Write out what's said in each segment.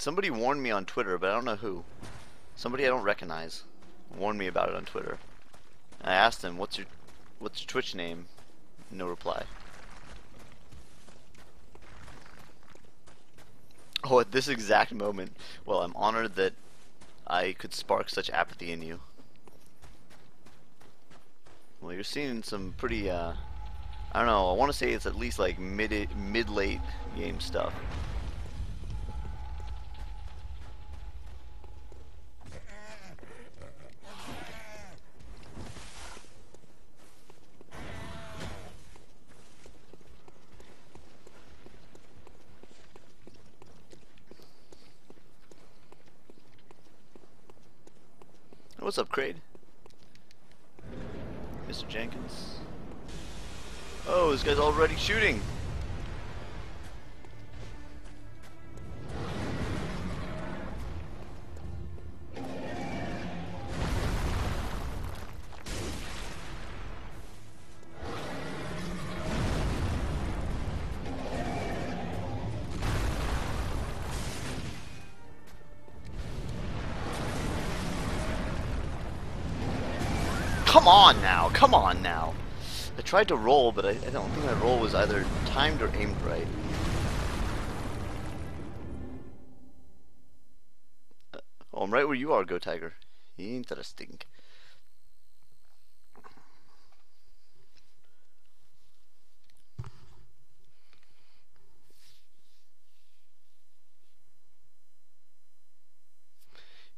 Somebody warned me on Twitter, but I don't know who. Somebody I don't recognize warned me about it on Twitter. I asked them, what's your Twitch name? No reply. Oh, at this exact moment. Well, I'm honored that I could spark such apathy in you. Well, you're seeing some pretty, I don't know, I want to say it's at least like mid-late game stuff. What's up, Crade? Mr. Jenkins. Oh, this guy's already shooting. Come on now, come on now. I tried to roll, but I don't think my roll was either timed or aimed right. Oh, I'm right where you are, Go Tiger. Interesting.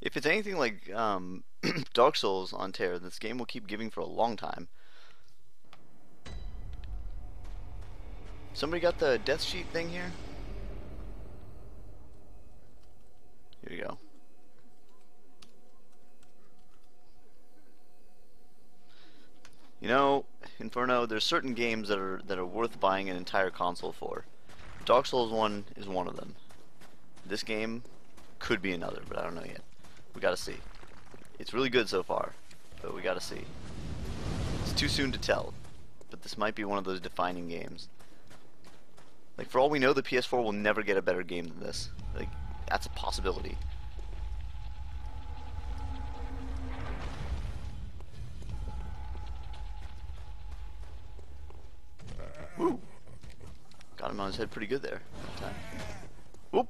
If it's anything like Dark Souls on Terra, this game will keep giving for a long time. Somebody got the death sheet thing here? Here we go. You know, Inferno, there's certain games that are worth buying an entire console for. Dark Souls 1 is one of them. This game could be another, but I don't know yet. We gotta see. It's really good so far, but we gotta see. It's too soon to tell, but this might be one of those defining games. Like, for all we know, the PS4 will never get a better game than this. Like, that's a possibility. Woo! Got him on his head pretty good there. That time. Whoop!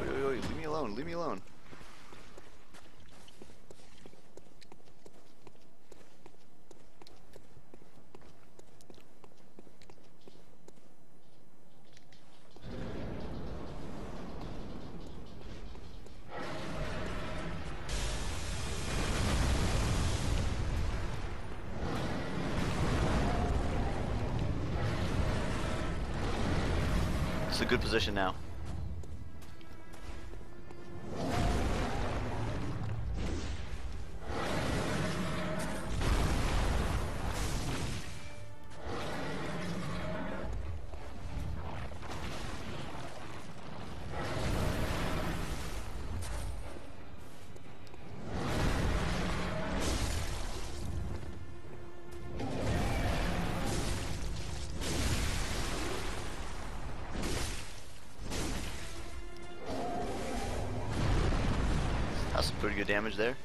Wait, wait, wait, leave me alone, leave me alone. It's a good position now. Pretty good damage there.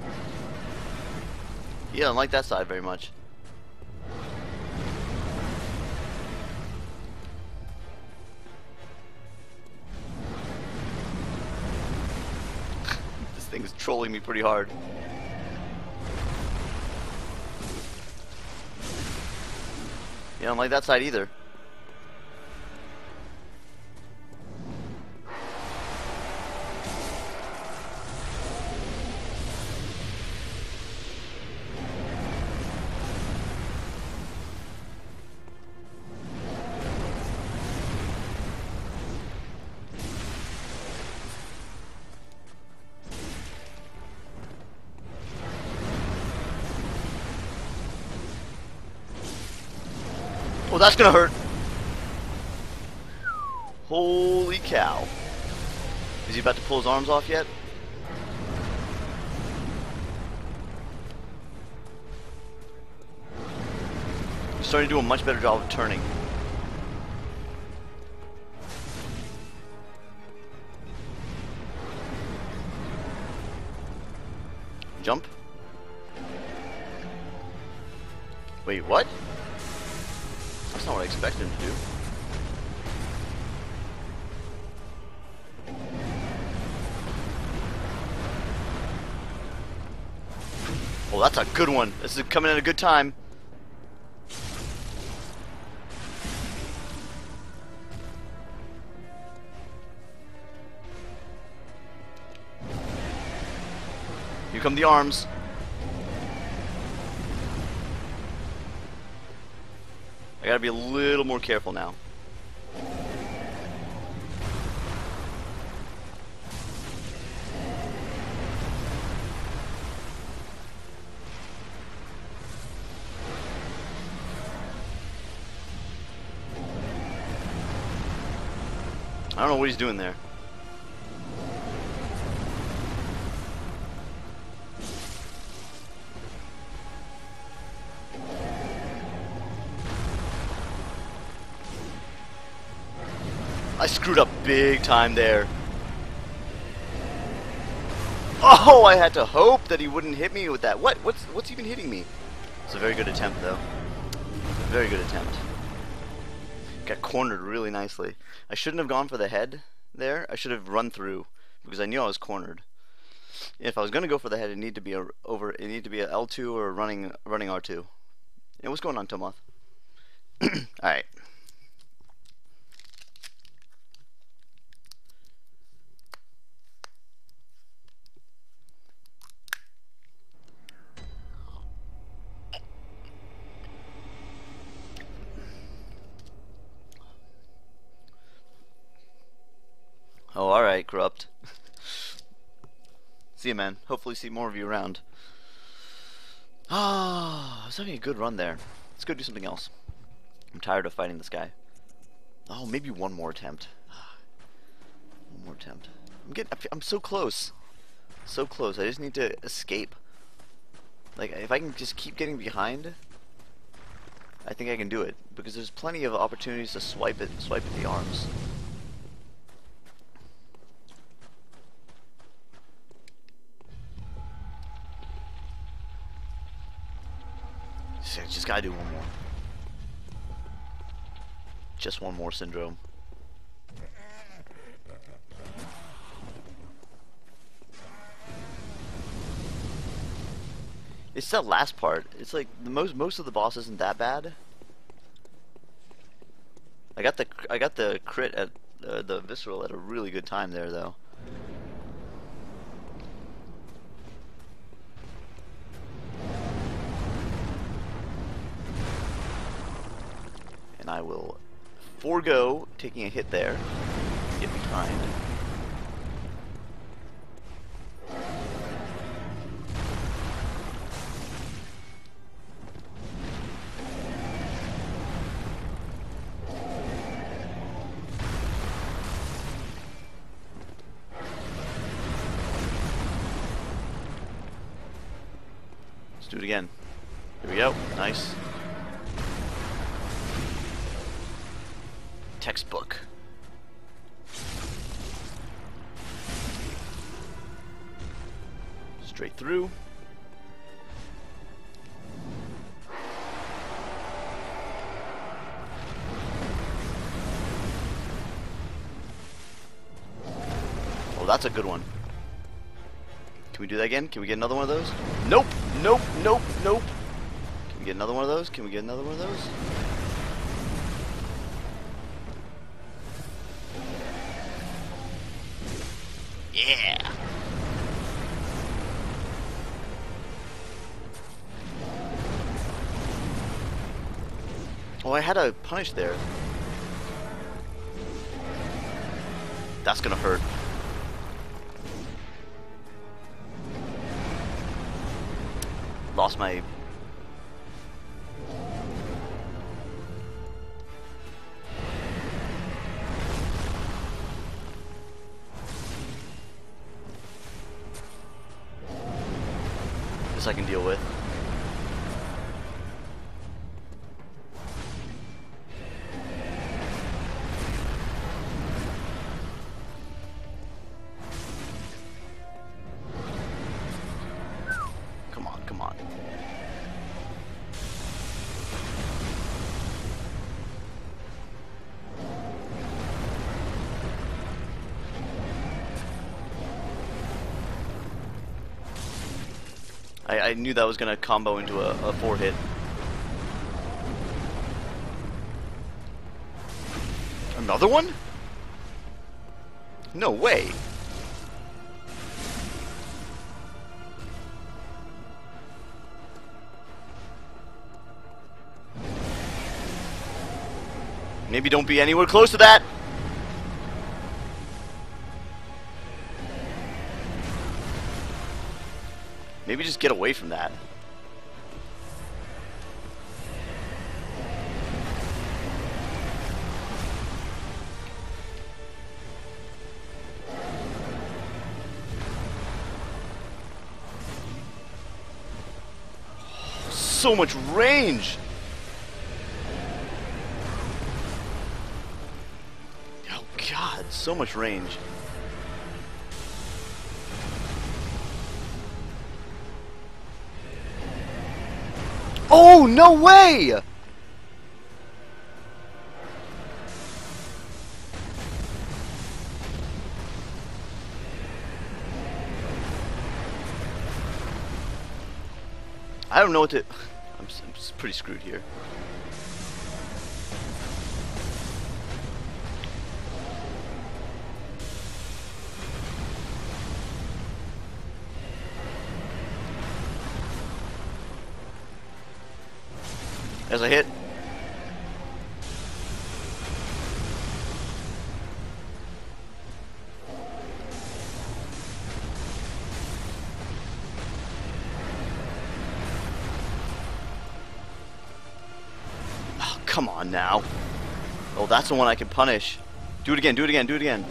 Yeah, I don't like that side very much. This thing is trolling me pretty hard. Yeah, I don't like that side either. Oh, that's gonna hurt. Holy cow. Is he about to pull his arms off yet? He's starting to do a much better job of turning. Jump. Wait, what? That's not what I expected him to do. Oh, that's a good one. This is coming at a good time. Here come the arms. I gotta be a little more careful now. I don't know what he's doing there. I screwed up big time there. Oh, I had to hope that he wouldn't hit me with that. What's even hitting me? It's a very good attempt though. Very good attempt. Got cornered really nicely. I shouldn't have gone for the head there. I should have run through because I knew I was cornered. If I was going to go for the head, it needed to be a it needed to be a L2 or a running R2. And what's going on, Tomoth? All right. Oh, alright, Corrupt. See you, man. Hopefully see more of you around. Ah, I was having a good run there. Let's go do something else. I'm tired of fighting this guy. Oh, maybe one more attempt. One more attempt. I'm so close. So close. I just need to escape. Like, if I can just keep getting behind, I think I can do it. Because there's plenty of opportunities to swipe at the arms. Just gotta do one more. Just one more syndrome. It's that last part. It's like the most of the boss isn't that bad. I got the crit at the visceral at a really good time there though. And I will forego taking a hit there. Get behind. Let's do it again. Here we go. Nice. Textbook. Straight through. Oh, that's a good one. Can we do that again? Can we get another one of those? Nope. Nope. Nope. Nope. Can we get another one of those? Can we get another one of those? Yeah. Oh, I had a punish there. That's gonna hurt. Lost my... I can deal with. I knew that was going to combo into a 4-hit. Another one? No way! Maybe don't be anywhere close to that! Maybe just get away from that. So much range. Oh God, so much range. Oh, no way. I don't know what to... I'm pretty screwed here. As I hit. Come on now. Oh, that's the one I can punish. Do it again, do it again, do it again.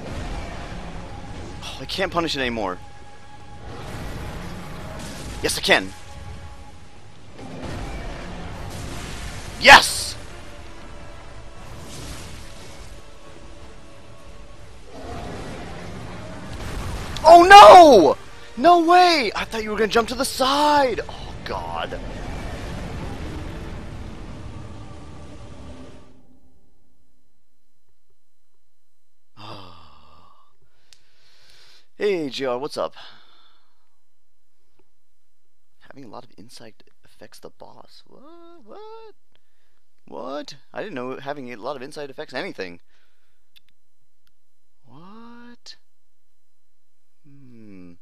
Oh, I can't punish it anymore. Yes, I can. Yes! Oh, no! No way! I thought you were gonna jump to the side. Oh, God. Hey JR, what's up? Having a lot of insight affects the boss. What? What? What? I didn't know having a lot of insight affects anything. What? Hmm.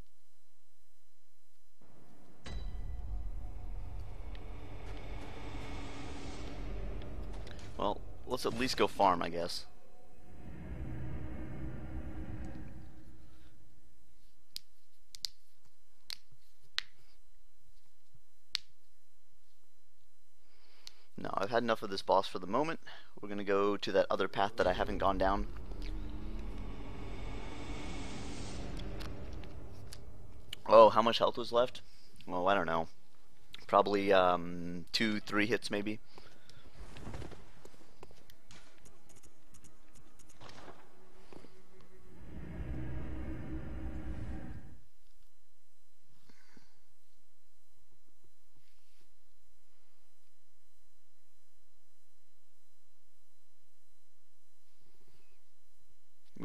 Well, let's at least go farm, I guess. No, I've had enough of this boss for the moment. We're gonna go to that other path that I haven't gone down. Oh, how much health was left? Well, I don't know. Probably 2-3 hits maybe.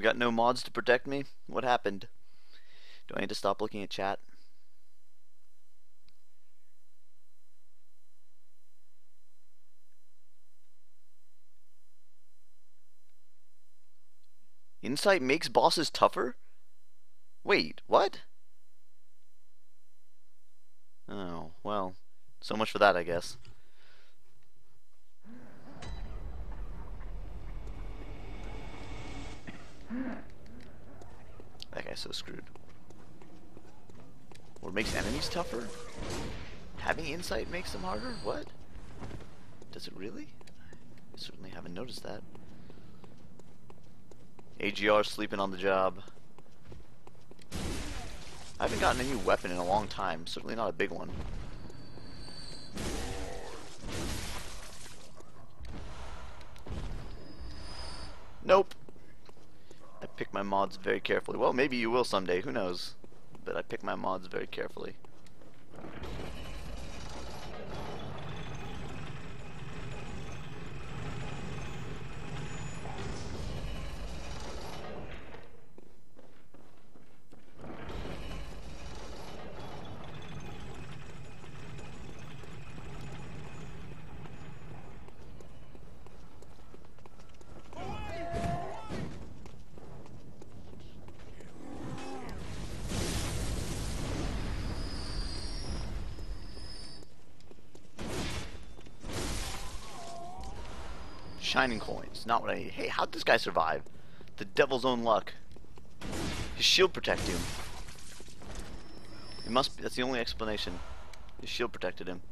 Got no mods to protect me? What happened? Do I need to stop looking at chat? Insight makes bosses tougher? Wait, what? Oh, well, so much for that, I guess. That guy's so screwed. Or makes enemies tougher? Having insight makes them harder? What? Does it really? I certainly haven't noticed that. AGR sleeping on the job. I haven't gotten a new weapon in a long time. Certainly not a big one. Nope. I pick my mods very carefully. Well, maybe you will someday, who knows? But I pick my mods very carefully. shining coins. Not what I need. Hey, how'd this guy survive? The devil's own luck. His shield protected him. It must be, that's the only explanation. His shield protected him.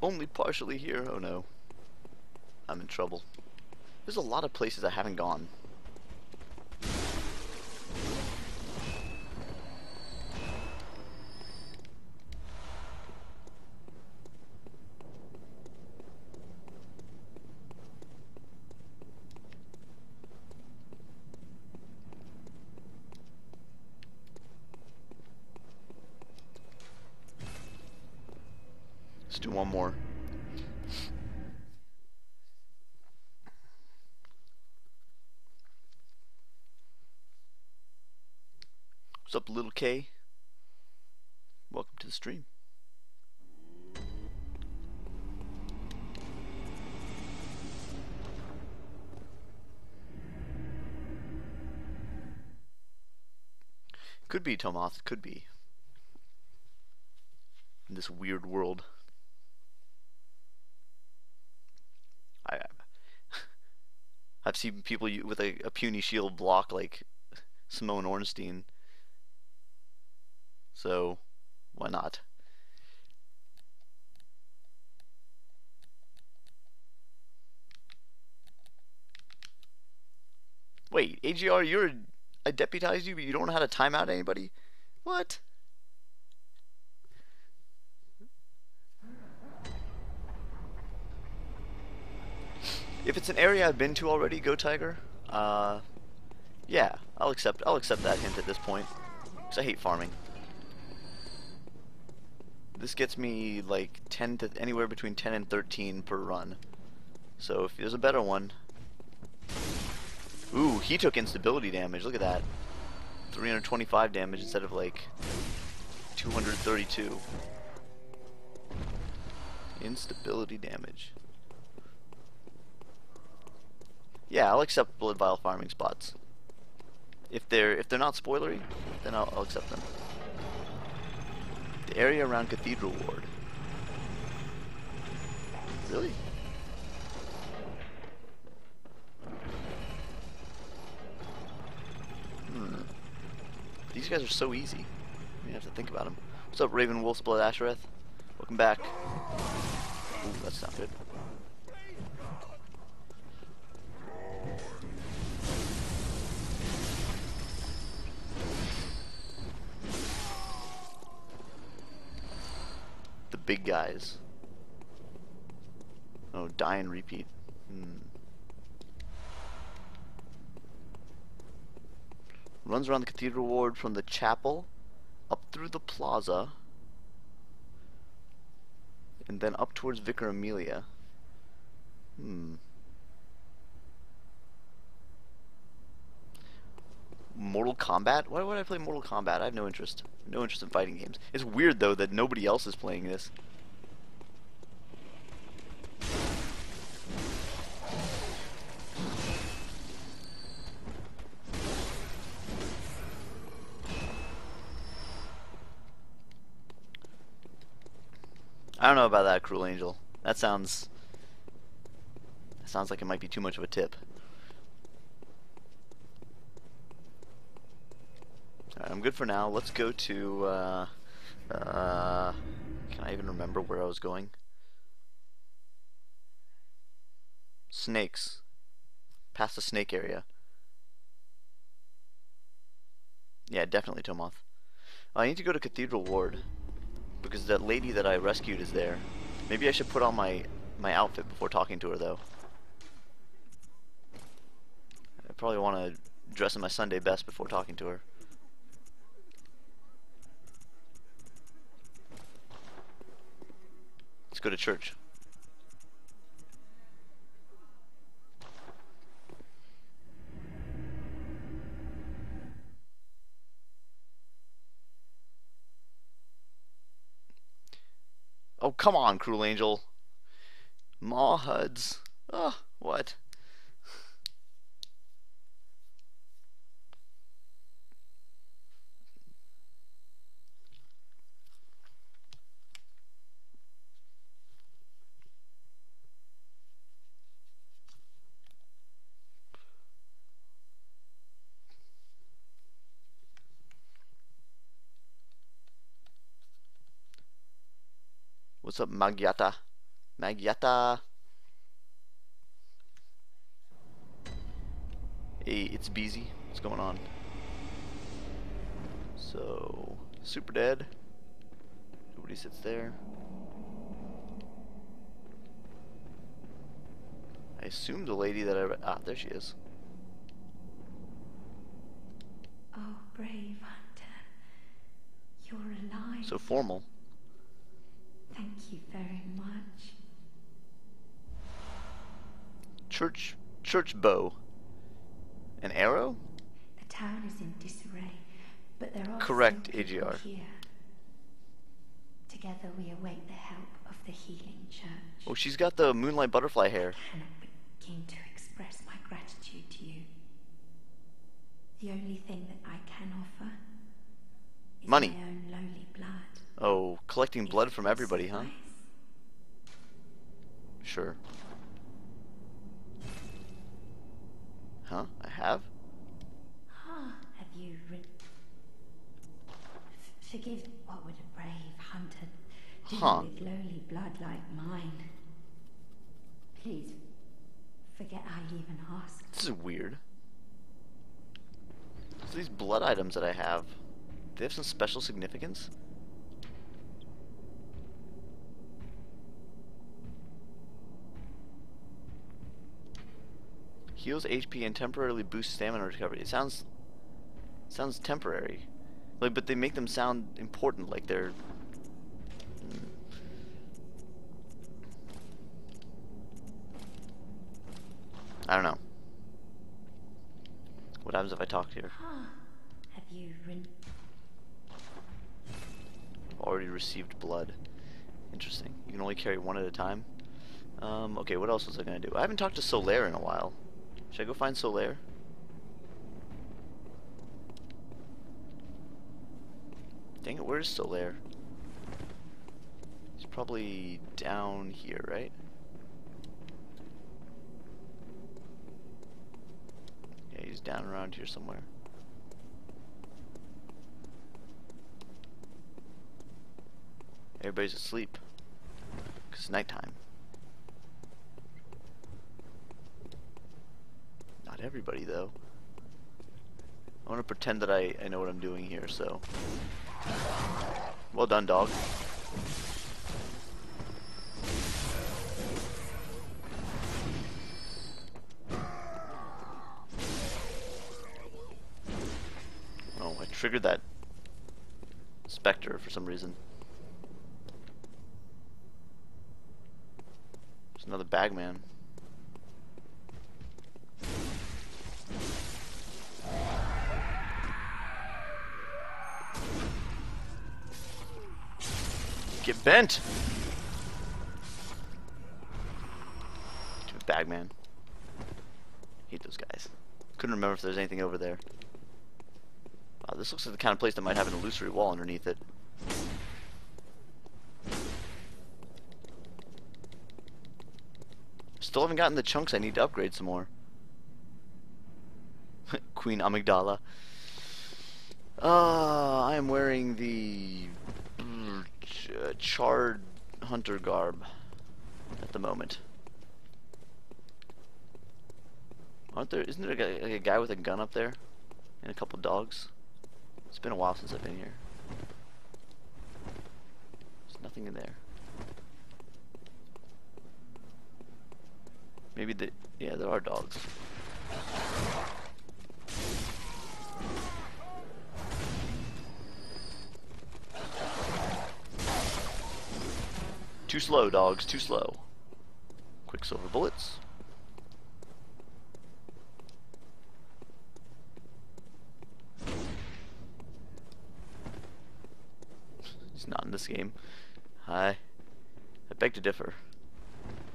Only partially here. Oh no. I'm in trouble. There's a lot of places I haven't gone. Let's do one more. What's up, Little K? Welcome to the stream. Could be Tomoth, could be. In this weird world. I've seen people with a puny shield block like Simone Ornstein. So, why not? Wait, AGR, I deputized you, but you don't know how to time out anybody? What? If it's an area I've been to already, Go Tiger. Yeah, I'll accept that hint at this point, because I hate farming. This gets me like 10 to anywhere between 10 and 13 per run. So if there's a better one. Ooh, he took instability damage. Look at that, 325 damage instead of like 232. Instability damage. Yeah, I'll accept blood vial farming spots. If they're not spoilery, then I'll accept them. The area around Cathedral Ward. Really? Hmm. These guys are so easy. You have to think about them. What's up, Raven Wolf's Blood Ashereth? Welcome back. Ooh, that's not good. Big guys. Oh, die and repeat. Runs around the Cathedral Ward from the chapel up through the plaza and then up towards Vicar Amelia. Mortal Kombat? Why would I play Mortal Kombat? I have no interest. No interest in fighting games. It's weird though that nobody else is playing this. I don't know about that, Cruel Angel. That sounds like it might be too much of a tip. I'm good for now. Let's go to can I even remember where I was going? Snakes. Past the snake area. Yeah, definitely Tomoth. I need to go to Cathedral Ward because that lady that I rescued is there. Maybe I should put on my outfit before talking to her though. I probably want to dress in my Sunday best before talking to her. Let's go to church. Oh, come on, Cruel Angel. Maw HUDs. Oh, what? What's up, Magyata? Magyata. Hey, it's Beezy. What's going on? So, super dead. Nobody sits there. I assume the lady that I... Ah, there she is. Oh, brave hunter. You're alive. So formal. Thank you very much. Church bow. An arrow? The town is in disarray, but there are correct AGR here. Together we await the help of the healing church. Oh, she's got the moonlight butterfly hair. I cannot begin to express my gratitude to you. The only thing that I can offer is money. My own lowly blood. Oh, collecting blood from everybody, huh? Sure. Huh? I have? Ah, have you forgive what would a brave hunter do with lowly blood like mine? Please forget I even asked. This is weird. So these blood items that I have, do they have some special significance? Heals HP and temporarily boosts stamina recovery. It sounds temporary, like, but they make them sound important, like they're. I don't know. What happens if I talk to her? Have you already received blood? Interesting. You can only carry one at a time. Okay, what else was I gonna do? I haven't talked to Solaire in a while. Should I go find Solaire? Dang it, where is Solaire? He's probably down here, right? Yeah, he's down around here somewhere. Everybody's asleep. 'Cause it's nighttime. Not everybody though. I want to pretend that I know what I'm doing here, so well done, dog. Oh, I triggered that specter for some reason. There's another bagman. Get bent! Bagman. Hate those guys. Couldn't remember if there's anything over there. Wow, this looks like the kind of place that might have an illusory wall underneath it. Still haven't gotten the chunks I need to upgrade some more. Queen Amygdala. I am wearing the charred hunter garb at the moment. Aren't there? Isn't there a guy with a gun up there and a couple dogs? It's been a while since I've been here. There's nothing in there. Maybe the yeah, there are dogs. Too slow, dogs, too slow. Quicksilver bullets. It's not in this game. Hi. I beg to differ.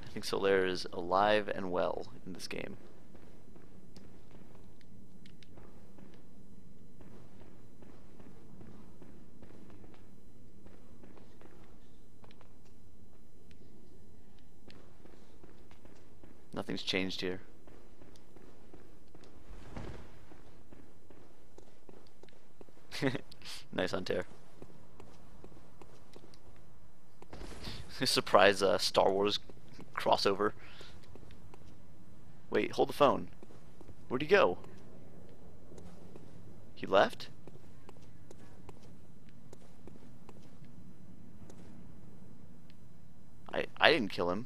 I think Solaire is alive and well in this game. Nothing's changed here. Nice on tear. Surprise Star Wars crossover. Wait, hold the phone. Where'd he go? He left? I didn't kill him.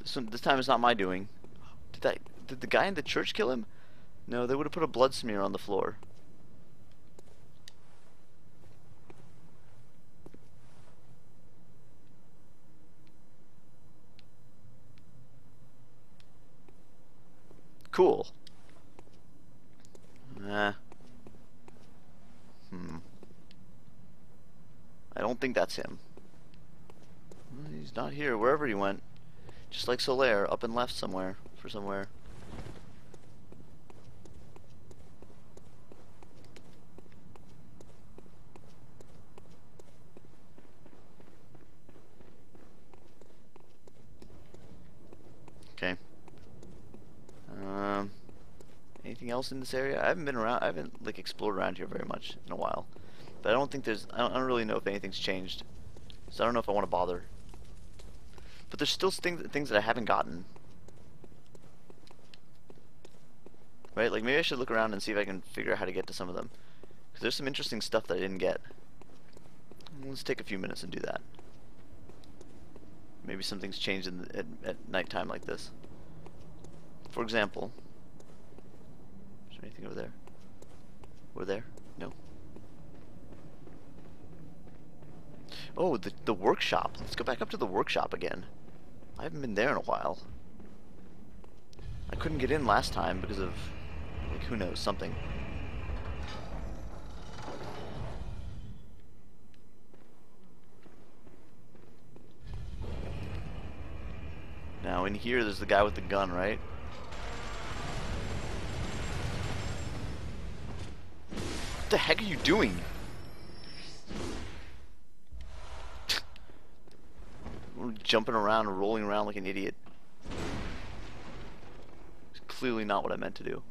This time it's not my doing. Did the guy in the church kill him? No, they would have put a blood smear on the floor. Cool. I don't think that's him. He's not here, wherever he went. Just like Solaire, up and left somewhere, for somewhere. Okay. Anything else in this area? I haven't like explored around here very much in a while. But I don't think there's, I don't really know if anything's changed. So I don't know if I want to bother. But there's still things that I haven't gotten. Right? Like maybe I should look around and see if I can figure out how to get to some of them. Because there's some interesting stuff that I didn't get. Let's take a few minutes and do that. Maybe something's changed in the, at nighttime like this. For example, is there anything over there? Over there? No. Oh, the workshop. Let's go back up to the workshop again. I haven't been there in a while. I couldn't get in last time because of, like, who knows, something. Now in here there's the guy with the gun, right? What the heck are you doing? Jumping around and rolling around like an idiot. It's clearly not what I meant to do.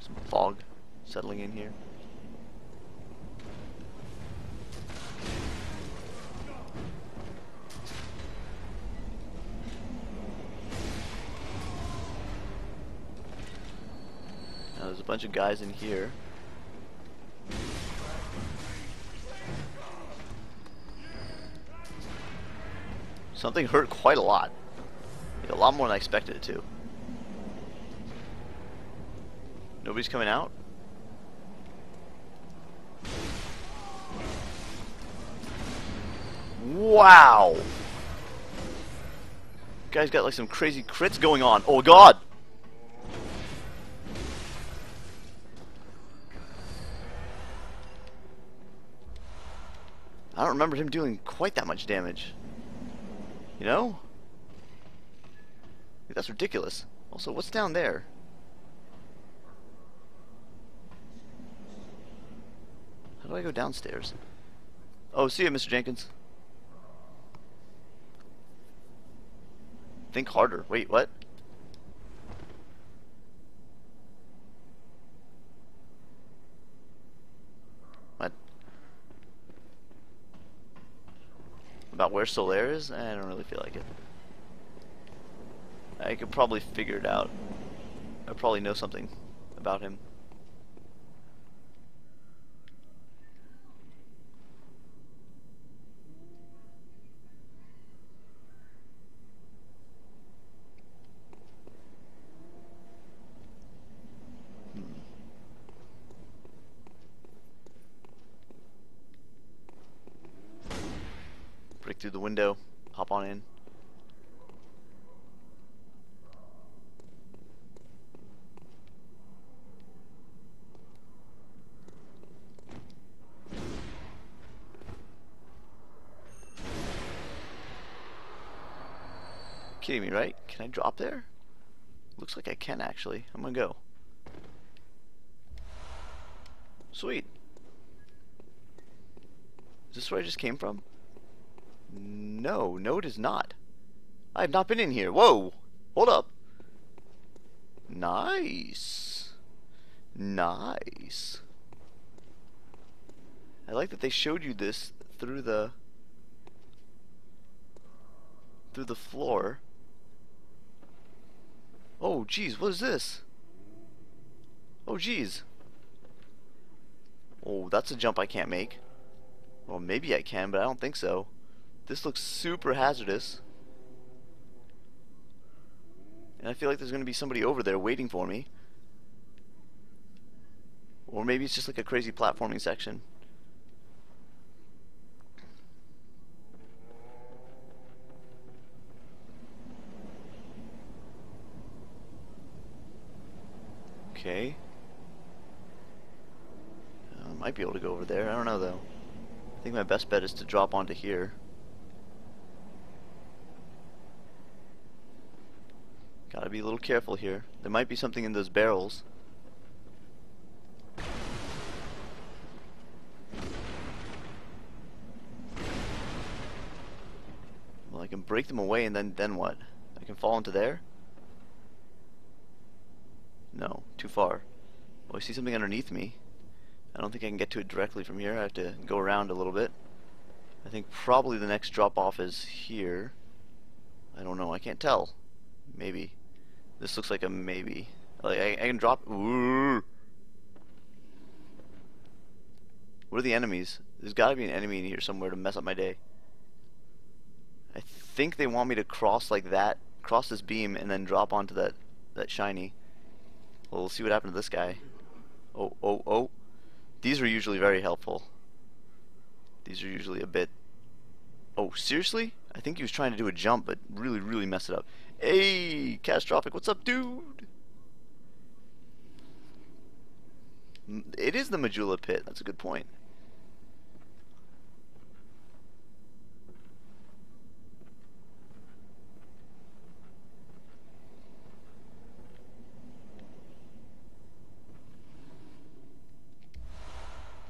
Some fog settling in here. There's a bunch of guys in here. Something hurt quite a lot. Like, a lot more than I expected it to. Nobody's coming out? Wow! Guys got like some crazy crits going on. Oh god! I don't remember him doing quite that much damage. You know? That's ridiculous. Also, what's down there? How do I go downstairs? Oh, see ya, Mr. Jenkins. Think harder. Wait, what? About where Solaire is? I don't really feel like it. I could probably figure it out. I probably know something about him. Through the window, hop on in. Kidding me, right? Can I drop there? Looks like I can actually. I'm gonna go. Sweet. Is this where I just came from? No, no it is not. I have not been in here. Whoa! Hold up. Nice. Nice. I like that they showed you this through the floor. Oh geez, what is this? Oh geez. Oh, that's a jump I can't make. Well, maybe I can, but I don't think so. This looks super hazardous. And I feel like there's going to be somebody over there waiting for me. Or maybe it's just like a crazy platforming section. Okay. I might be able to go over there. I don't know though. I think my best bet is to drop onto here. Gotta be a little careful here. There might be something in those barrels. Well, I can break them away and then what? I can fall into there? No, too far. Well, I see something underneath me. I don't think I can get to it directly from here. I have to go around a little bit. I think probably the next drop off is here. I don't know, I can't tell. Maybe. This looks like a maybe. Like I can drop. Ooh. What are the enemies? There's got to be an enemy in here somewhere to mess up my day. I think they want me to cross like that, cross this beam, and then drop onto that shiny. Well, we'll see what happened to this guy. Oh, oh, oh! These are usually very helpful. These are usually a bit. Oh, seriously? I think he was trying to do a jump, but really, really messed it up. Hey, Catastrophic, what's up, dude? It is the medulla pit. That's a good point.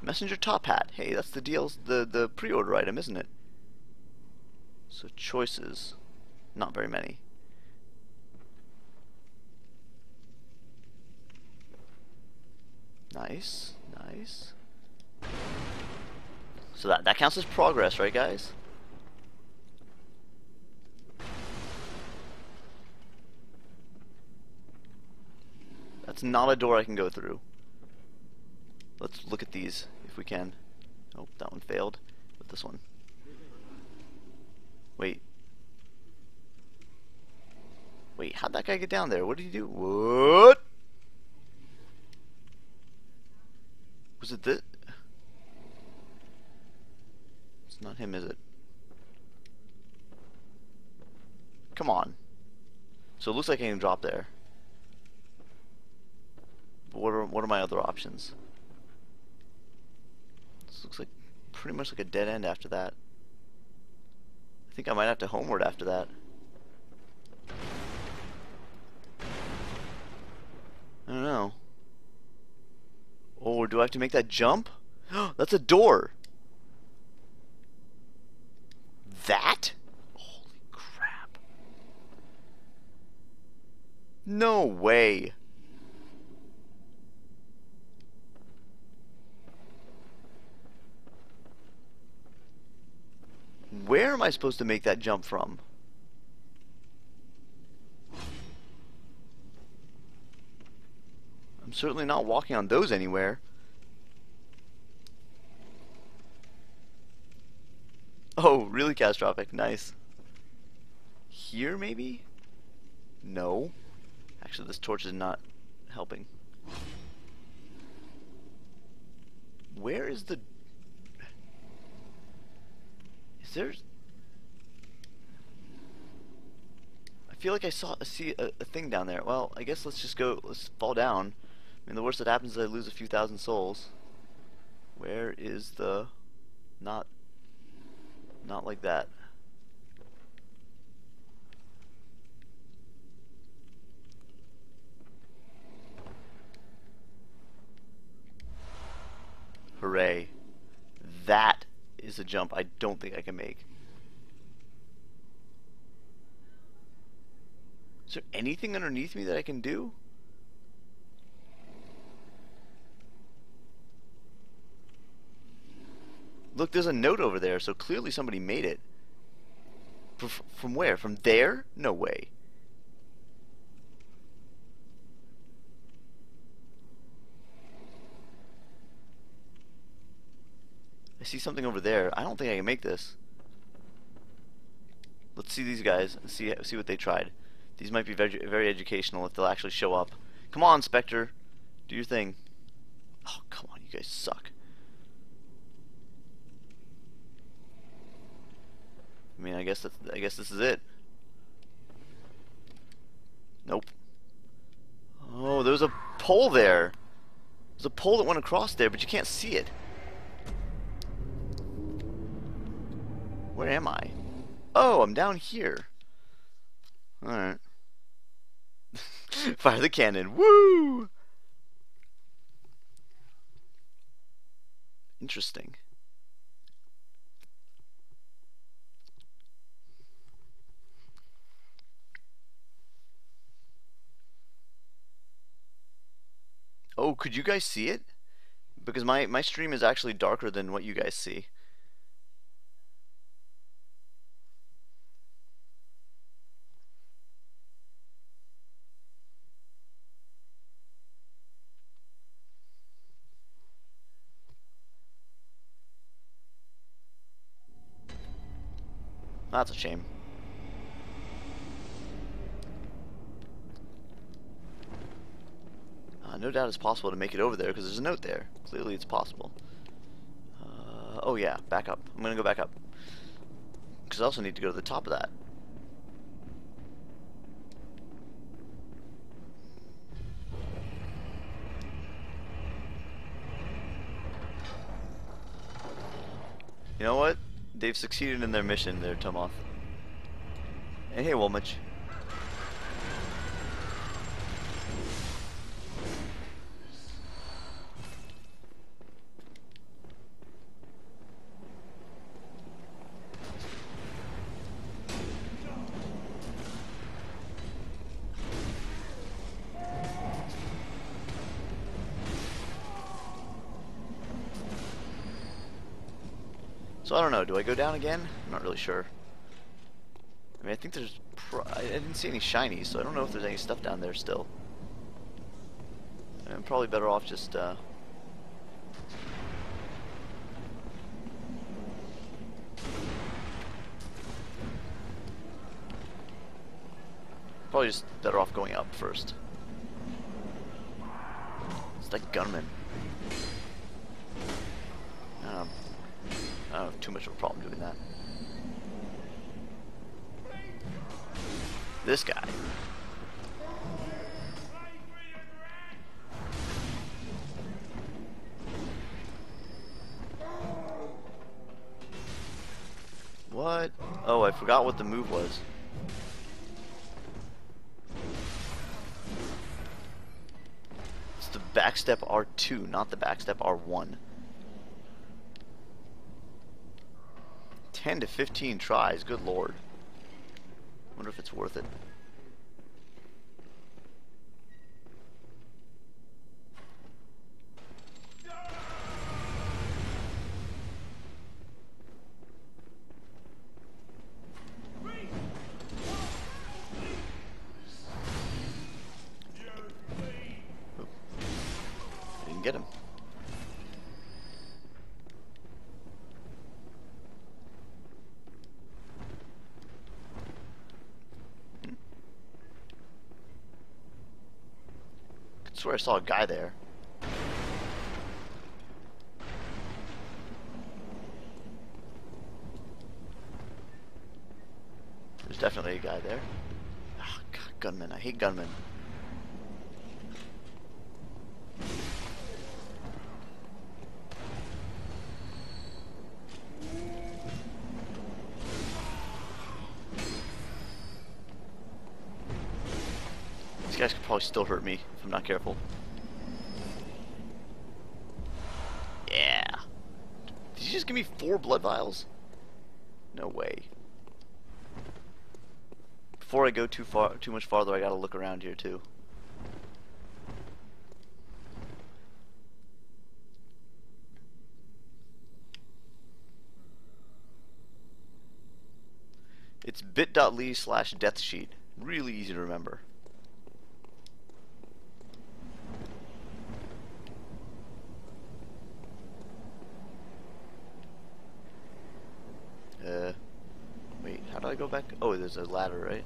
Messenger top hat. Hey, that's the deal's the pre-order item, isn't it? So choices, not very many. Nice, nice. So that counts as progress, right, guys? That's not a door I can go through. Let's look at these if we can. Oh, that one failed. But this one. Wait, how'd that guy get down there? What did he do? What? Was it this? It's not him, is it? Come on. So it looks like I can drop there. But what are my other options? This looks like pretty much like a dead end after that. I think I might have to homeward after that. I don't know. Or do I have to make that jump? That's a door! That? Holy crap. No way. Where am I supposed to make that jump from? I'm certainly not walking on those anywhere. Oh, really, Catastrophic. Nice. Here, maybe? No. Actually, this torch is not helping. Where is the... Is there... I feel like I see a thing down there. Well, I guess let's just go... Let's fall down. I mean, the worst that happens is I lose a few thousand souls. Where is the... Not like that. Hooray. That is a jump I don't think I can make. Is there anything underneath me that I can do? Look, there's a note over there, so clearly somebody made it. From where? From there? No way. I see something over there. I don't think I can make this. Let's see these guys and see what they tried. These might be very educational if they'll actually show up. Come on, Spectre. Do your thing. Oh, come on. You guys suck. I mean, I guess this is it. Nope. Oh, there was a pole there. There's a pole that went across there, but you can't see it. Where am I? Oh, I'm down here. Alright. Fire the cannon. Woo! Interesting. Oh, could you guys see it? Because my stream is actually darker than what you guys see. That's a shame. No doubt it's possible to make it over there because there's a note there. Clearly it's possible. Oh yeah, back up. I'm going to go back up. Because I also need to go to the top of that. You know what? They've succeeded in their mission there, Tomoth. And hey, Wolmich. So I don't know, do I go down again? I'm not really sure. I mean, I think there's... I didn't see any shinies, so I don't know if there's any stuff down there still. I'm probably better off just... Probably just better off going up first. It's that gunman. I don't have too much of a problem doing that. This guy. What? Oh, I forgot what the move was. It's the backstep R2, not the backstep R1. 10 to 15 tries, good lord. Wonder if it's worth it. I swear I saw a guy there. There's definitely a guy there. Oh, God, gunmen. I hate gunmen. These guys could probably still hurt me if I'm not careful. Yeah. Did you just give me 4 blood vials? No way. Before I go too much farther, I gotta look around here too. It's bit.ly/deathsheet. Really easy to remember. Wait, how do I go back? Oh, there's a ladder, right?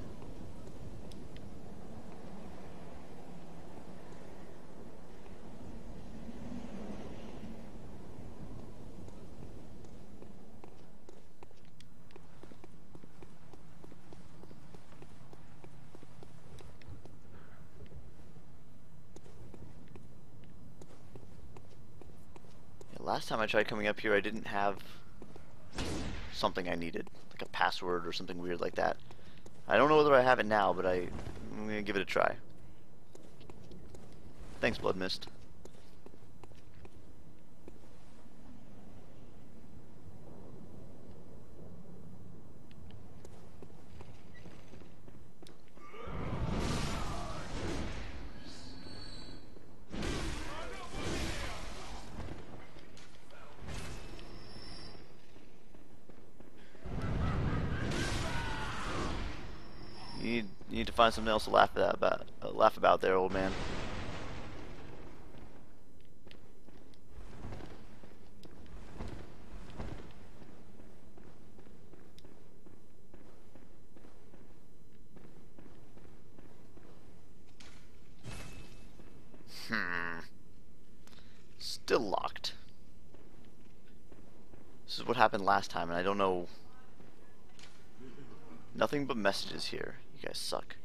Last time I tried coming up here, I didn't have something I needed, like a password or something weird like that. I don't know whether I have it now, but I'm gonna give it a try. Thanks, Blood Mist. Need to find something else to laugh about there, old man. Still locked. This is what happened last time, and I don't know. Nothing but messages here. You guys suck.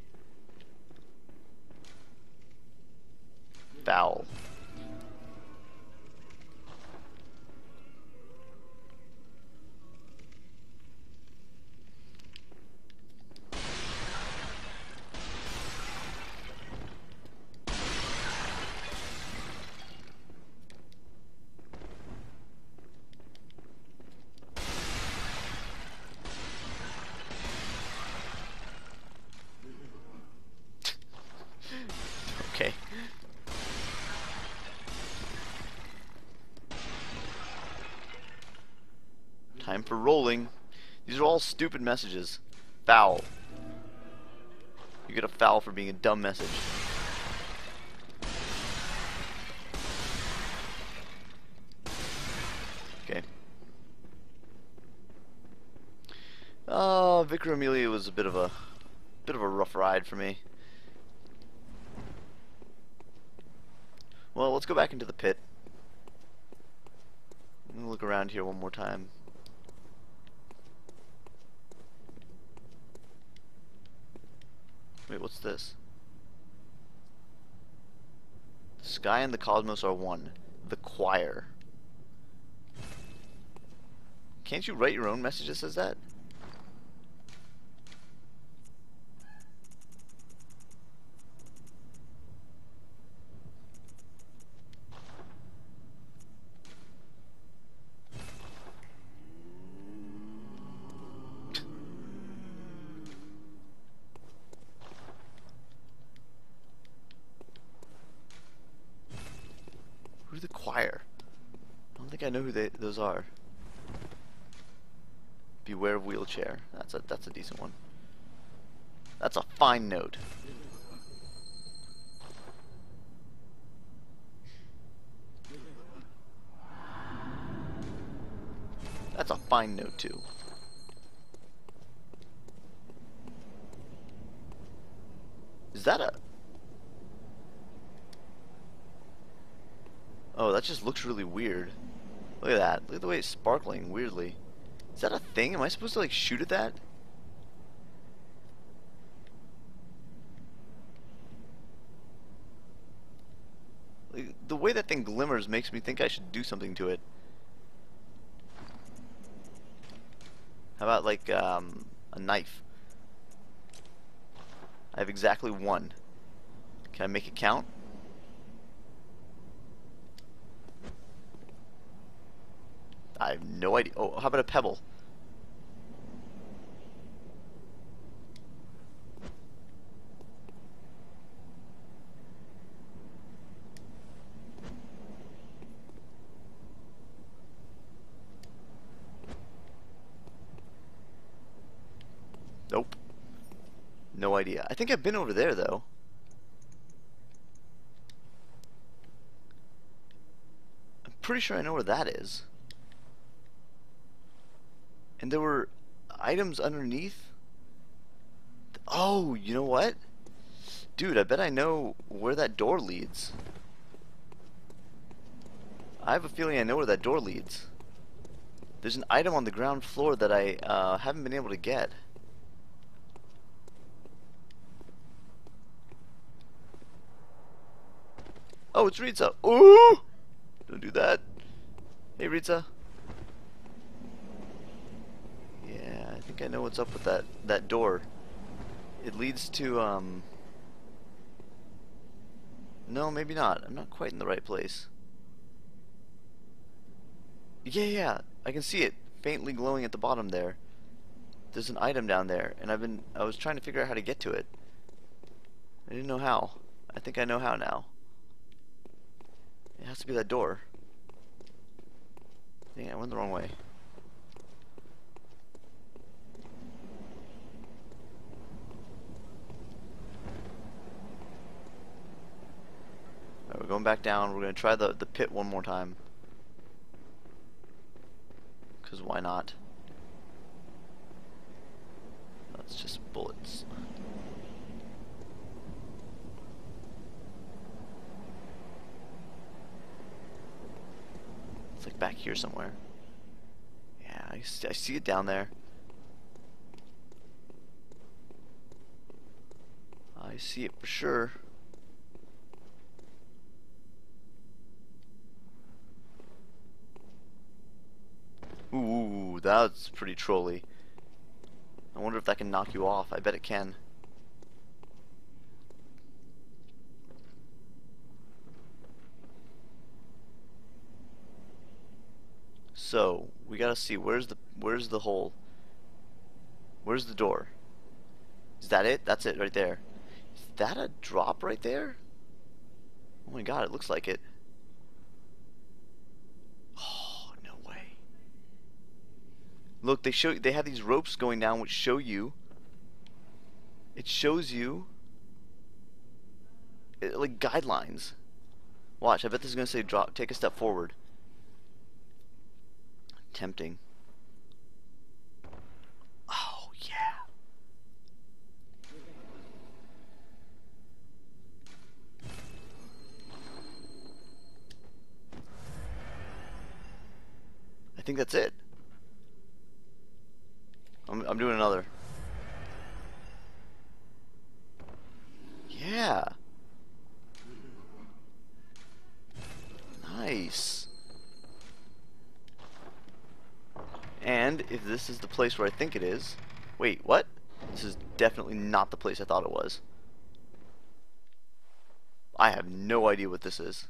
Foul. Time for rolling. These are all stupid messages. Foul. You get a foul for being a dumb message. Okay. Oh, Vicar Amelia was a bit of a rough ride for me. Well, let's go back into the pit. I'm gonna look around here one more time. Wait, what's this? The sky and the cosmos are one. The choir. Can't you write your own message that says that? The choir. I don't think I know who those are. Beware of wheelchair. That's a decent one. That's a fine note. That's a fine note too. Is that a? Oh, that just looks really weird. Look at that. Look at the way it's sparkling weirdly. Is that a thing? Am I supposed to like shoot at that? Like, the way that thing glimmers makes me think I should do something to it. How about like a knife? I have exactly one. Can I make it count? I have no idea. Oh, how about a pebble? Nope. No idea. I think I've been over there, though. I'm pretty sure I know where that is. And there were items underneath. Oh, you know what? Dude, I bet I know where that door leads. I have a feeling I know where that door leads. There's an item on the ground floor that I haven't been able to get. Oh, it's Ritza. Ooh! Don't do that. Hey, Ritza. Yeah, I think I know what's up with that door. It leads to, no, maybe not. I'm not quite in the right place. Yeah, I can see it faintly glowing at the bottom there. There's an item down there, and I was trying to figure out how to get to it. I didn't know how. I think I know how now. It has to be that door. Dang it, I went the wrong way. Alright, we're going back down. We're going to try the pit one more time. Because why not? That's just bullets. It's like back here somewhere. Yeah, I see it down there. I see it for sure. Ooh, that's pretty trolly. I wonder if that can knock you off. I bet it can. So we gotta see where's the hole. Where's the door? Is that it? That's it right there. Is that a drop right there? Oh my god, it looks like it. Look, they have these ropes going down, which show you. It shows you like guidelines. Watch, I bet this is gonna say drop. Take a step forward. Tempting. Oh yeah. I think that's it. I'm doing another. Yeah. Nice. And if this is the place where I think it is... Wait, what? This is definitely not the place I thought it was. I have no idea what this is.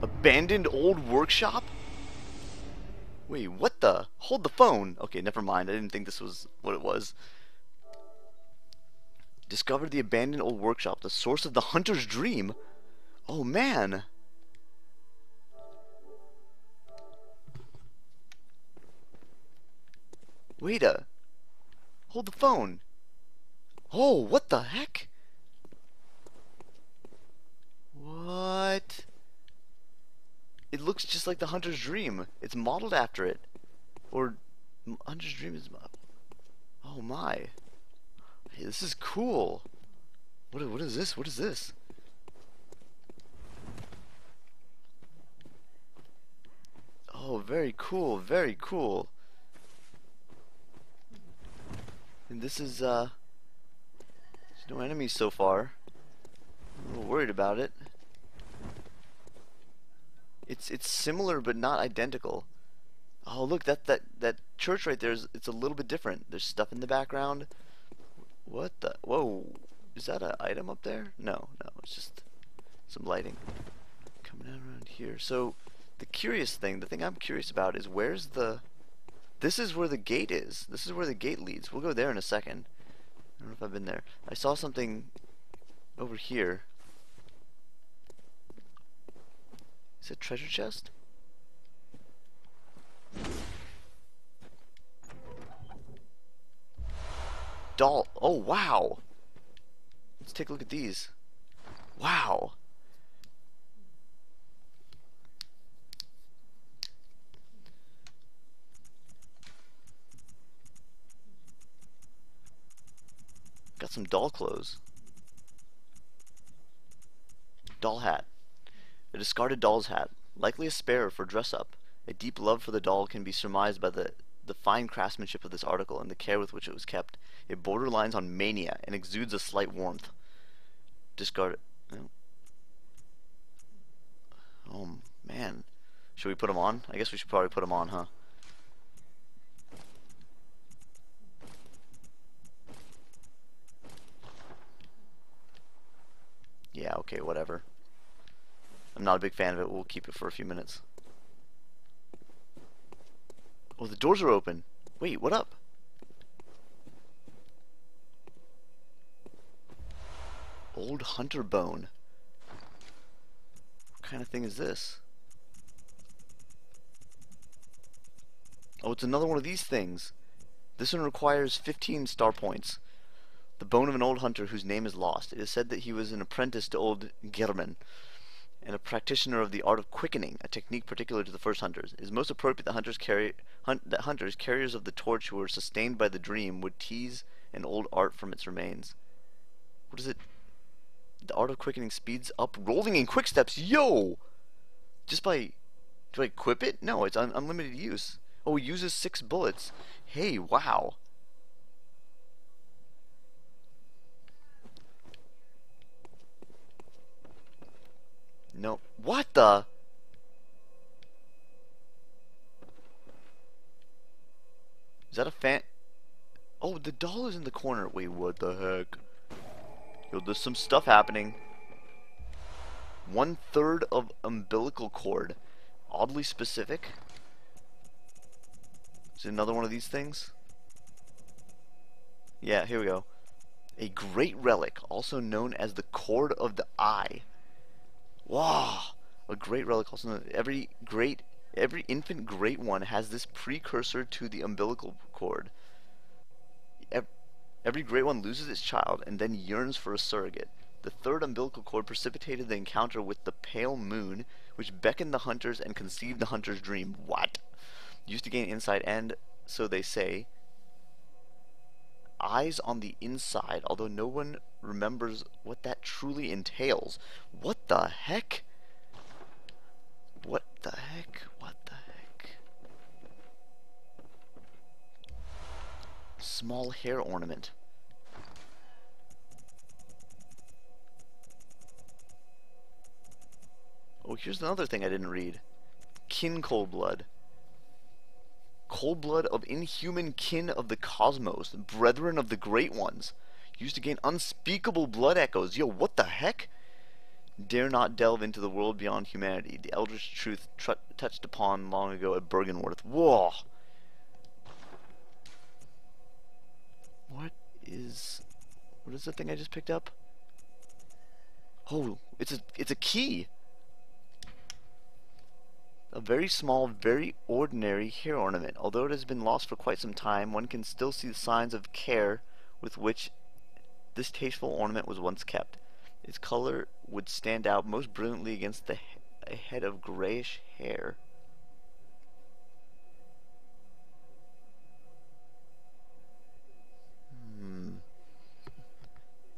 Abandoned old workshop? Wait, what the? Hold the phone. Okay, never mind. I didn't think this was what it was. Discover the abandoned old workshop, the source of the Hunter's Dream. Oh man. Wait a. Hold the phone. Oh, what the heck? What? It looks just like the Hunter's Dream. It's modeled after it. Or Hunter's Dream is... Oh my. Hey, this is cool. What is this? What is this? Oh, very cool. Very cool. And this is, There's no enemies so far. I'm a little worried about it. It's similar but not identical. Oh look, that church right there is, it's a little bit different. There's stuff in the background. What the? Whoa, is that an item up there? No, it's just some lighting coming out around here. So the thing I'm curious about is this is where the gate is. This is where the gate leads. We'll go there in a second. I don't know if I've been there. I saw something over here. Is it treasure chest? doll. Oh, wow. Let's take a look at these. Wow. Got some doll clothes. Doll hat. A discarded doll's hat, likely a spare for dress-up. A deep love for the doll can be surmised by the fine craftsmanship of this article and the care with which it was kept. It borderlines on mania and exudes a slight warmth. Discarded. Oh, man. Should we put them on? I guess we should probably put them on, huh? Yeah, okay, whatever. I'm not a big fan of it. We'll keep it for a few minutes. Oh, the doors are open. Wait, what up? Old hunter bone. What kind of thing is this? Oh, it's another one of these things. This one requires 15 star points. The bone of an old hunter whose name is lost. It is said that he was an apprentice to old German and a practitioner of the art of quickening, a technique particular to the first hunters. It is most appropriate that hunters, carriers of the torch, who are sustained by the dream, would tease an old art from its remains. What is it? The art of quickening speeds up rolling in quick steps. Yo! Just by... Do I equip it? No, it's unlimited use. Oh, it uses 6 bullets. Hey, wow. No. What the? Is that a fan? Oh, the doll is in the corner. Wait, what the heck? Yo, there's some stuff happening. 1/3 of umbilical cord. Oddly specific. Is it another one of these things? Yeah, here we go. A great relic, also known as the cord of the eye. Wow, a great relic. Also, every infant great one has this precursor to the umbilical cord. Every great one loses its child and then yearns for a surrogate. The third umbilical cord precipitated the encounter with the pale moon, which beckoned the hunters and conceived the hunter's dream. What? Used to gain insight and, so they say, eyes on the inside, although no one remembers what that truly entails. What the heck? What the heck? What the heck? Small hair ornament. Oh, here's another thing I didn't read. Kin cold blood. Cold blood of inhuman kin of the cosmos, brethren of the great ones. Used to gain unspeakable blood echoes. Yo, what the heck? Dare not delve into the world beyond humanity. The eldritch truth touched upon long ago at Bergenworth. Whoa! What is the thing I just picked up? Oh, it's a key. A very small, very ordinary hair ornament. Although it has been lost for quite some time, one can still see the signs of care with which this tasteful ornament was once kept. Its color would stand out most brilliantly against a head of grayish hair.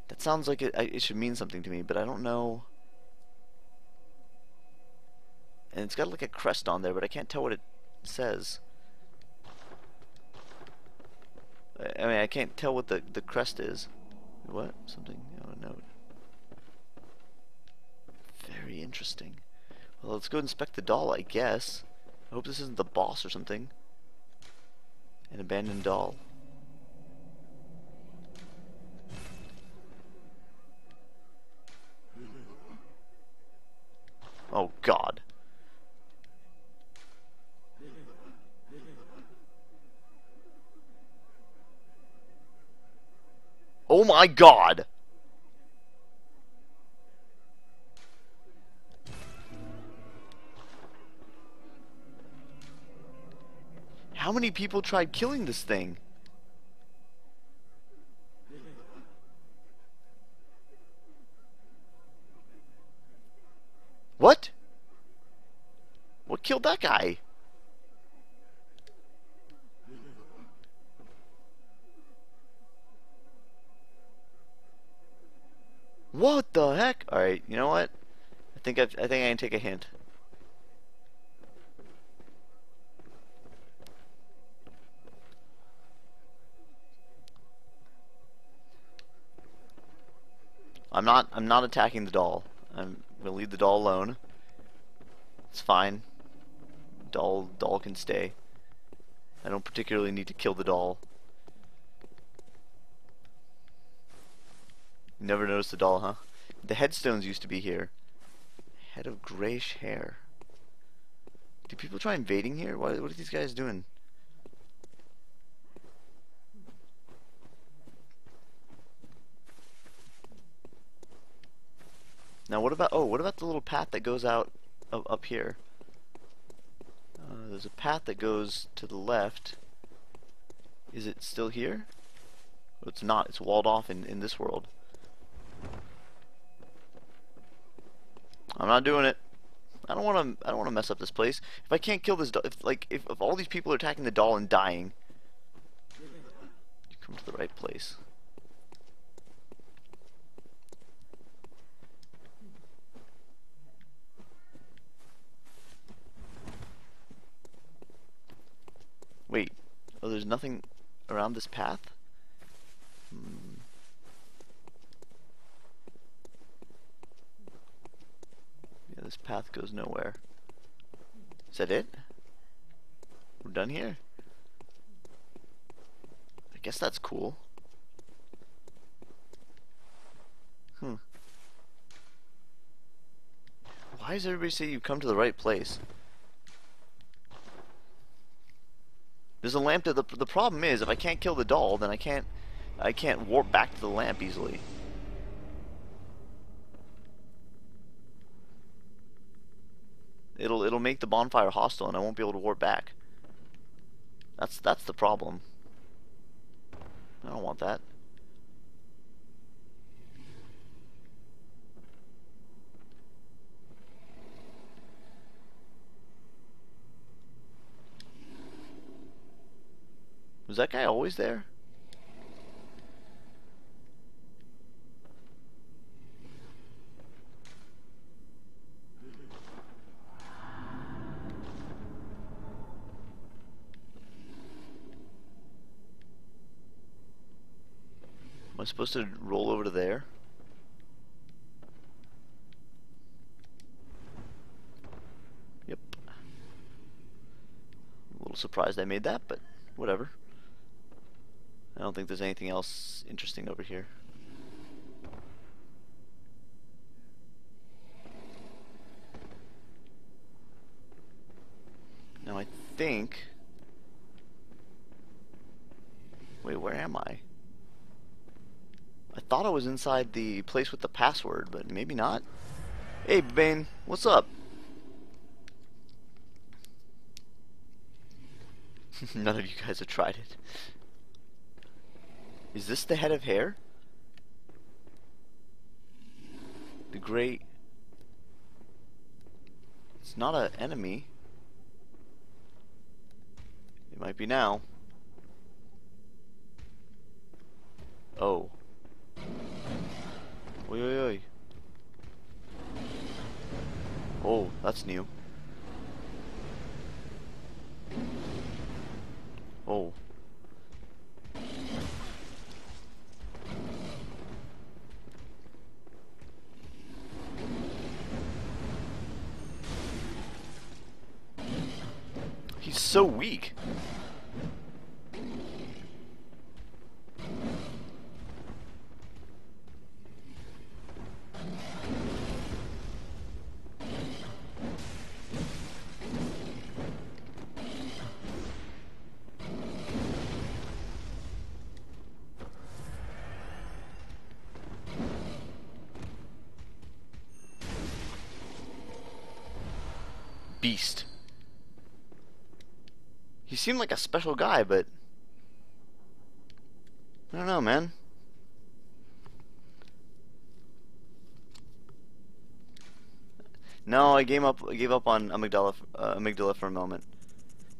That sounds like it should mean something to me, but I don't know. And it's got like a crest on there, but I can't tell what it says. I mean, I can't tell what the crest is. What? Something? Oh, no. Very interesting. Well, let's go inspect the doll, I guess. I hope this isn't the boss or something. An abandoned doll. Oh, God. Oh my God! How many people tried killing this thing? What? What killed that guy? What the heck? All right, you know what? I think I can take a hint. I'm not attacking the doll. I'm gonna leave the doll alone. It's fine. Doll can stay. I don't particularly need to kill the doll. You never noticed the doll, huh? The headstones used to be here. Head of grayish hair. Do people try invading here? What are these guys doing? Now what about the little path that goes out of up here? There's a path that goes to the left. Is it still here? Well, it's not. It's walled off in this world. I'm not doing it. I don't want to mess up this place. If I can't kill this doll, if all these people are attacking the doll and dying, you come to the right place. Wait. Oh, there's nothing around this path? Yeah, this path goes nowhere. Is that it? We're done here? I guess that's cool. Why does everybody say you come to the right place? There's a lamp that the problem is if I can't kill the doll, then I can't warp back to the lamp easily. It'll make the bonfire hostile and I won't be able to warp back. That's the problem. I don't want that. Was that guy always there? Am I supposed to roll over to there? Yep. I'm a little surprised I made that, but whatever. I don't think there's anything else interesting over here. Now I think... Wait, where am I? I thought I was inside the place with the password, but maybe not. Hey, Bane, what's up? None of you guys have tried it. Is this the head of hair? The great... It's not an enemy. It might be now. Oh. Oi, oi, oi. Oh, that's new. Oh. He's so weak. Beast. He seemed like a special guy, but I don't know, man. No, I gave up on Amygdala, for a moment.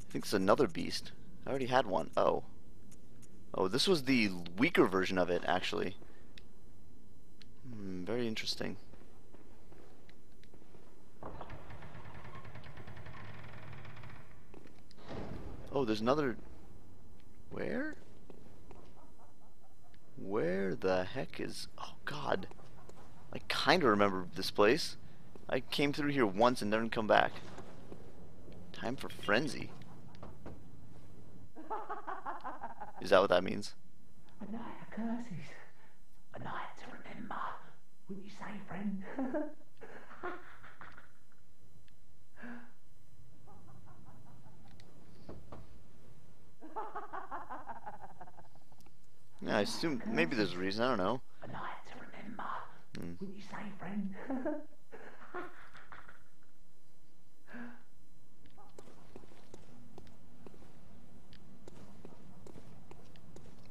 I think it's another beast. I already had one. Oh. Oh, this was the weaker version of it, actually. Hmm, very interesting. Oh, there's another... Where? Where the heck is... Oh, God. I kind of remember this place. I came through here once and didn't come back. Time for frenzy. Is that what that means? A night of curses. A night to remember. Wouldn't you say, friend? Yeah, I assume maybe there's a reason. I don't know. A night to remember. Wouldn't you say, friend?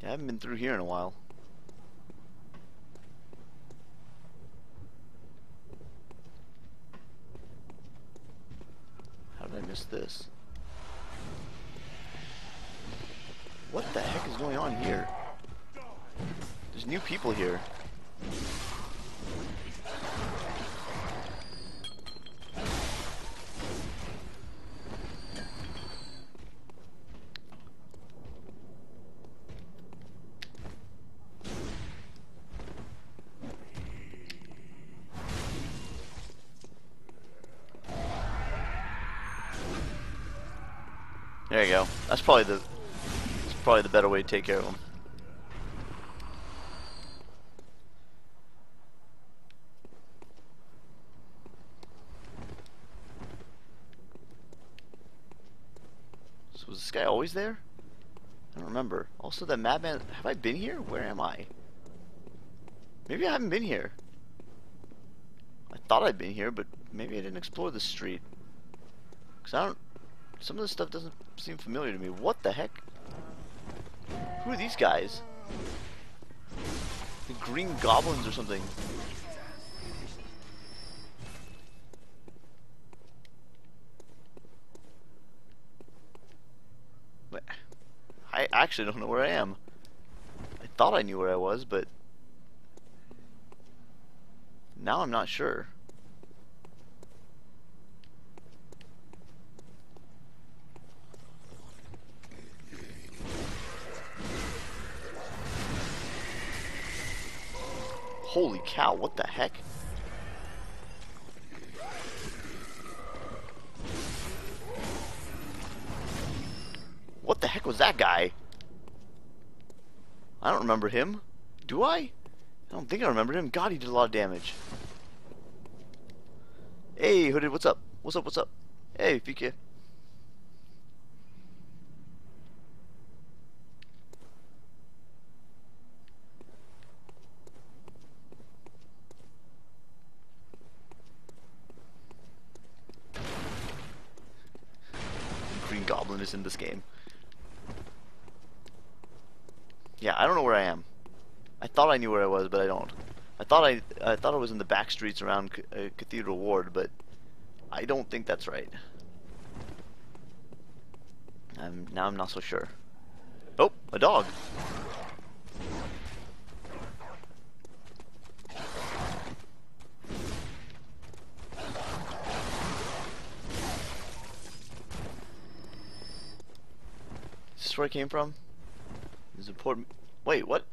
Yeah, I haven't been through here in a while. How did I miss this? What the heck is going on here? There's new people here. There you go. That's probably the better way to take care of them. So was this guy always there? I don't remember. Also, the madman. Have I been here? Where am I? Maybe I haven't been here. I thought I'd been here, but maybe I didn't explore the street. Cause I don't. Some of this stuff doesn't seem familiar to me. What the heck? Who are these guys? The green goblins or something. But I actually don't know where I am. I thought I knew where I was, but now I'm not sure. Holy cow, what the heck? What the heck was that guy? I don't remember him. Do I? I don't think I remembered him. God, he did a lot of damage. Hey, Hooded, what's up? What's up, what's up? Hey, PK. Goblin is in this game. Yeah, I don't know where I am. I thought I knew where I was, but I don't. I thought I was in the back streets around Cathedral Ward, but I don't think that's right. Now I'm not so sure. Oh, a dog. Where I came from? Is important. Wait, what?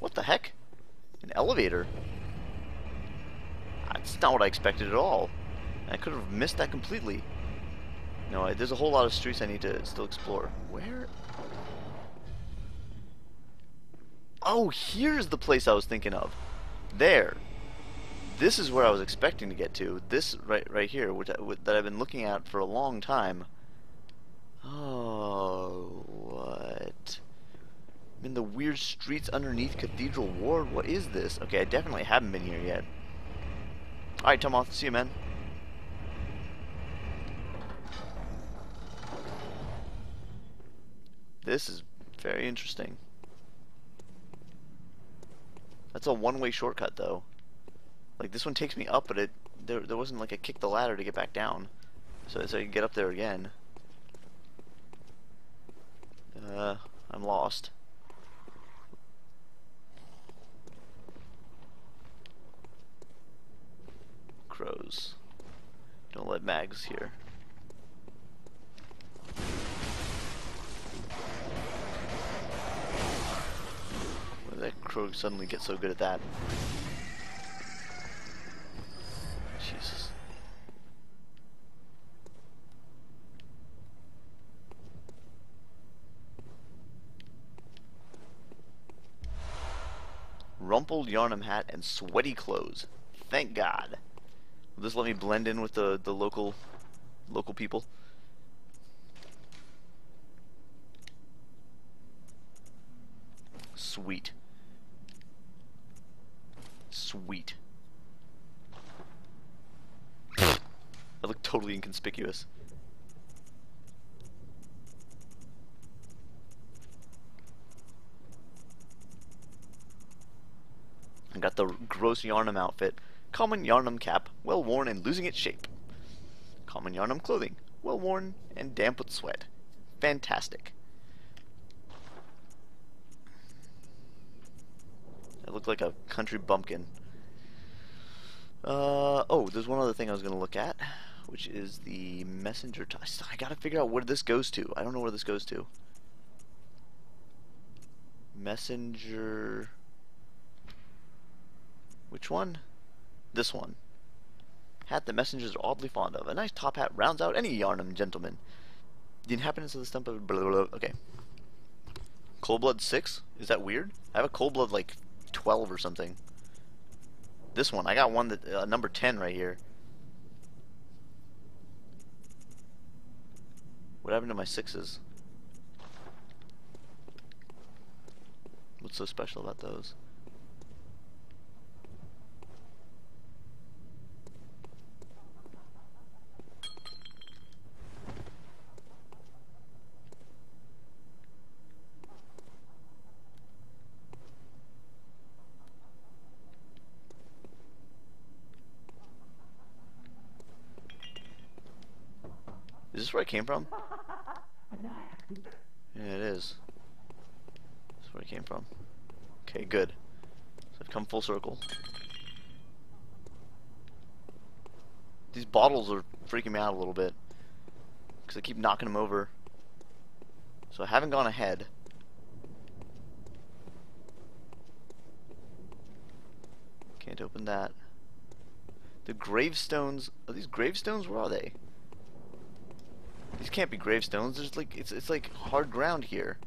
What the heck? An elevator? That's not what I expected at all. I could have missed that completely. No, there's a whole lot of streets I need to still explore. Where? Oh, here's the place I was thinking of. There. This is where I was expecting to get to. This right here, which that I've been looking at for a long time. Oh, what? I'm in the weird streets underneath Cathedral Ward. What is this? Okay, I definitely haven't been here yet. All right, Tomoth, see you, man. This is very interesting. That's a one-way shortcut, though. Like this one takes me up, but there wasn't like a kick the ladder to get back down, so I can get up there again. I'm lost. Crows. Don't let Mags hear. Why did that crow suddenly get so good at that? Jesus. Rumpled Yharnam hat and sweaty clothes. Thank God. Will this let me blend in with the local people? Sweet. Sweet. I look totally inconspicuous. I got the gross Yharnam outfit. Common Yharnam cap, well worn and losing its shape. Common Yharnam clothing, well worn and damp with sweat. Fantastic. I look like a country bumpkin. Oh, there's one other thing I was gonna look at, which is the messenger. I gotta figure out where this goes to. I don't know where this goes to. Messenger. Which one? This one. Hat that messengers are oddly fond of. A nice top hat rounds out any Yharnam gentleman. The inhabitants of the stump of blah, blah, blah. Okay. Cold blood 6? Is that weird? I have a cold blood like 12 or something. This one. I got one that number 10 right here. What happened to my 6s? What's so special about those? Is this where I came from? Yeah, it is. That's where I came from. Okay, good. So I've come full circle. These bottles are freaking me out a little bit, because I keep knocking them over. So I haven't gone ahead. Can't open that. The gravestones. Are these gravestones? Where are they? These can't be gravestones. There's like it's like hard ground here.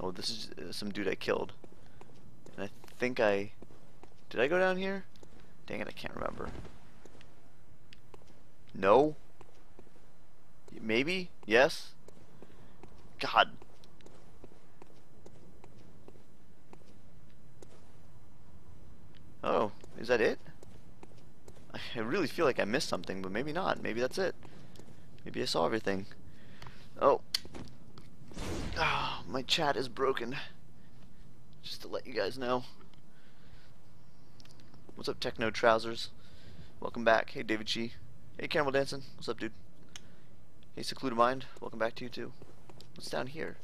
Oh, this is some dude I killed. And I think did I go down here? Dang it, I can't remember. No. Maybe? Yes. God. Oh, is that it? I really feel like I missed something, but maybe not. Maybe that's it. Maybe I saw everything. Oh. Oh, my chat is broken. Just to let you guys know. What's up, Techno Trousers? Welcome back. Hey, David G. Hey, Caramel Dancing. What's up, dude? Hey, Secluded Mind. Welcome back to you, too. What's down here?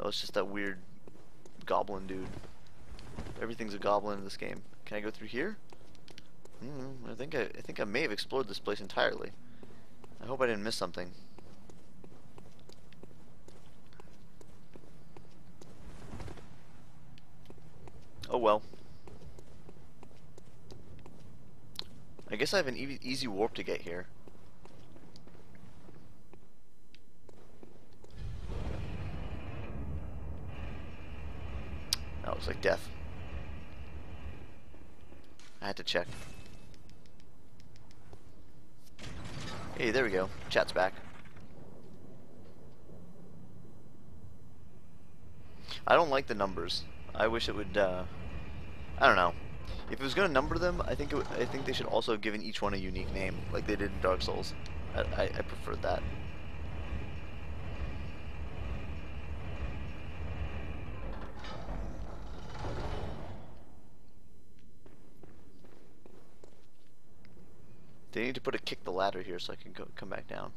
Oh, it's just that weird goblin dude. Everything's a goblin in this game. Can I go through here? I think I may have explored this place entirely. I hope I didn't miss something. Oh well. I guess I have an easy warp to get here. That was like death. I had to check. Hey, there we go. Chat's back. I don't like the numbers. I wish it would. I don't know. If it was gonna number them, I think they should also have given each one a unique name, like they did in Dark Souls. I preferred that. They need to put a kick the ladder here so I can go come back down.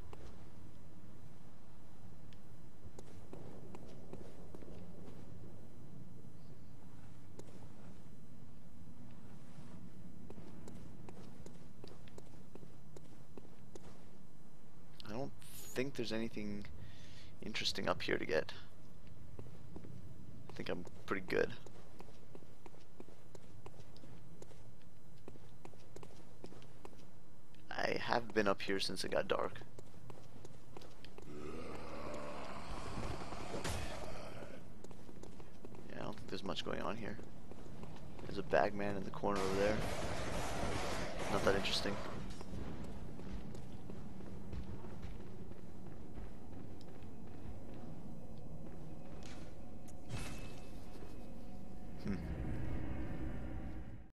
I don't think there's anything interesting up here to get. I think I'm pretty good. I have been up here since it got dark. Yeah, I don't think there's much going on here. There's a bagman in the corner over there. Not that interesting.